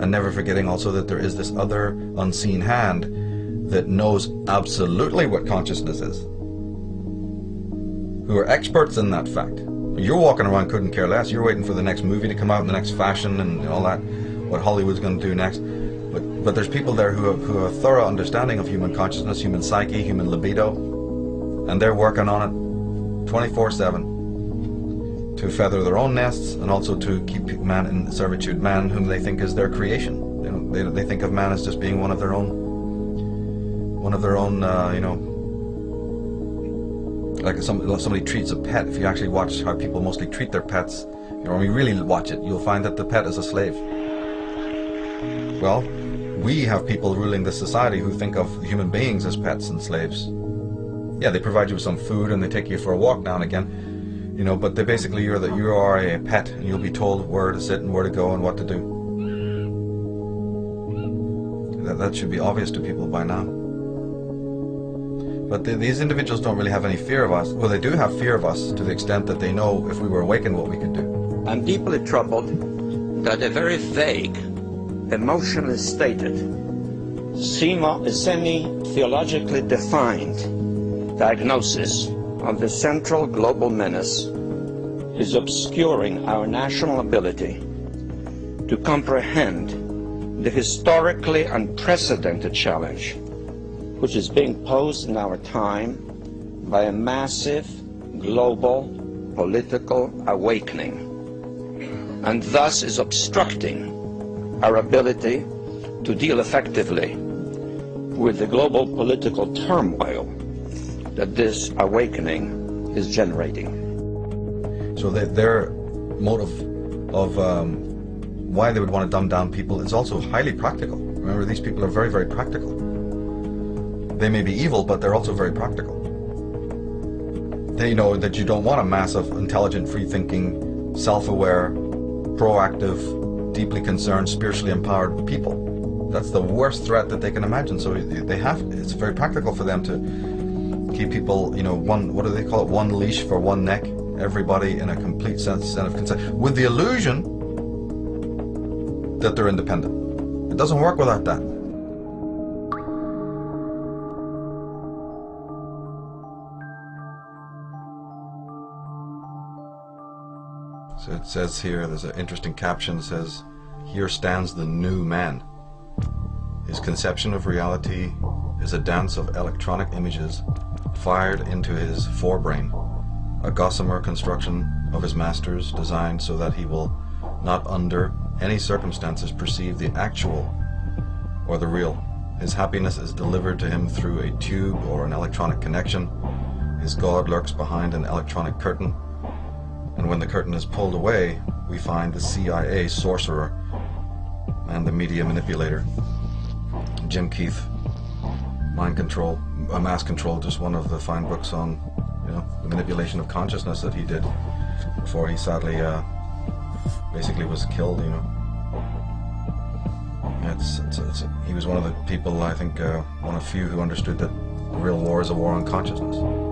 and never forgetting also that there is this other unseen hand that knows absolutely what consciousness is, who are experts in that fact. You're walking around, couldn't care less. You're waiting for the next movie to come out, and the next fashion and all that, what Hollywood's going to do next. But there's people there who have a thorough understanding of human consciousness, human psyche, human libido, and they're working on it 24/7 to feather their own nests and also to keep man in servitude, man whom they think is their creation. You know, they think of man as just being one of their own, you know, like somebody treats a pet. If you actually watch how people mostly treat their pets, you know, when you really watch it, you'll find that the pet is a slave. Well, we have people ruling this society who think of human beings as pets and slaves. Yeah, they provide you with some food and they take you for a walk now and again, you know, but they basically, you are a pet, and you'll be told where to sit and where to go and what to do. That should be obvious to people by now. But these individuals don't really have any fear of us. Well, they do have fear of us to the extent that they know if we were awakened what we could do. I'm deeply troubled that a very vague, emotionally stated, semi-theologically defined diagnosis of the central global menace is obscuring our national ability to comprehend the historically unprecedented challenge which is being posed in our time by a massive global political awakening, and thus is obstructing our ability to deal effectively with the global political turmoil that this awakening is generating. So that their motive of why they would want to dumb down people is also highly practical. Remember, these people are very, very practical. They may be evil, but they're also very practical. They know that you don't want a mass of intelligent, free-thinking, self-aware, proactive, deeply concerned, spiritually empowered people. That's the worst threat that they can imagine. So they have, it's very practical for them to keep people, you know, one, what do they call it, one leash for one neck, everybody in a complete sense of consent, with the illusion that they're independent. It doesn't work without that. So it says here, there's an interesting caption, says, "Here stands the new man. His conception of reality is a dance of electronic images fired into his forebrain, a gossamer construction of his master's designed so that he will not under any circumstances perceive the actual or the real. His happiness is delivered to him through a tube or an electronic connection. His God lurks behind an electronic curtain. And when the curtain is pulled away, we find the CIA sorcerer and the media manipulator, Jim Keith, Mind Control, Mass Control," just one of the fine books on, you know, the manipulation of consciousness that he did before he sadly basically was killed. You know, he was one of the people, I think, one of few who understood that the real war is a war on consciousness.